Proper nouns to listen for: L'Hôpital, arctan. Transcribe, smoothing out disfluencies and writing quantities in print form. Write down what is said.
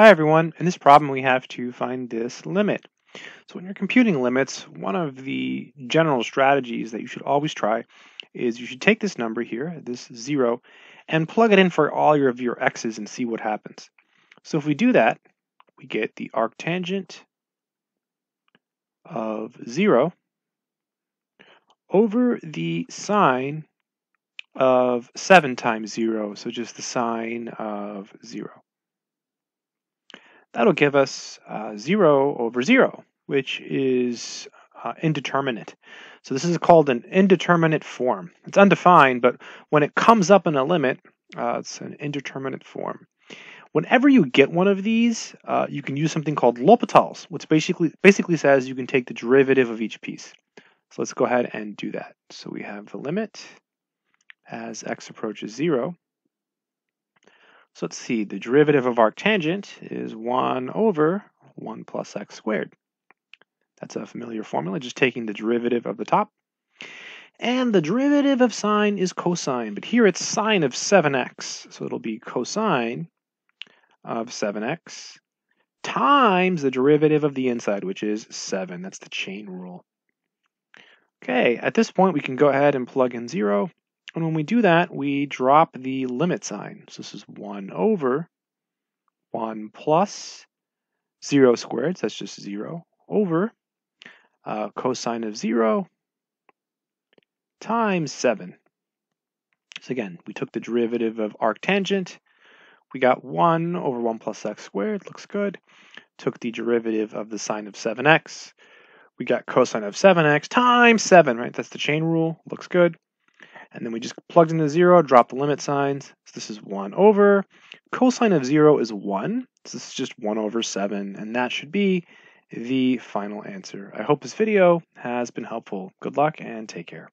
Hi everyone, in this problem we have to find this limit. So when you're computing limits, one of the general strategies that you should always try is you should take this number here, this 0, and plug it in for all of your x's and see what happens. So if we do that, we get the arctangent of 0 over the sine of 7 times 0, so just the sine of 0. That'll give us 0 over 0, which is indeterminate. So this is called an indeterminate form. It's undefined, but when it comes up in a limit, it's an indeterminate form. Whenever you get one of these, you can use something called L'Hôpital's, which basically says you can take the derivative of each piece. So let's go ahead and do that. So we have the limit as x approaches 0. So let's see, the derivative of arctangent is 1 over 1 plus x squared. That's a familiar formula, just taking the derivative of the top. And the derivative of sine is cosine, but here it's sine of 7x. So it'll be cosine of 7x times the derivative of the inside, which is 7. That's the chain rule. Okay, at this point we can go ahead and plug in 0. And when we do that, we drop the limit sign. So this is 1 over 1 plus 0 squared. So that's just 0 over cosine of 0 times 7. So again, we took the derivative of arctangent. We got 1 over 1 plus x squared. Looks good. Took the derivative of the sine of 7x. We got cosine of 7x times 7, right? That's the chain rule. Looks good. And then we just plugged in the 0, dropped the limit signs. So this is 1 over. Cosine of 0 is 1. So this is just 1 over 7. And that should be the final answer. I hope this video has been helpful. Good luck and take care.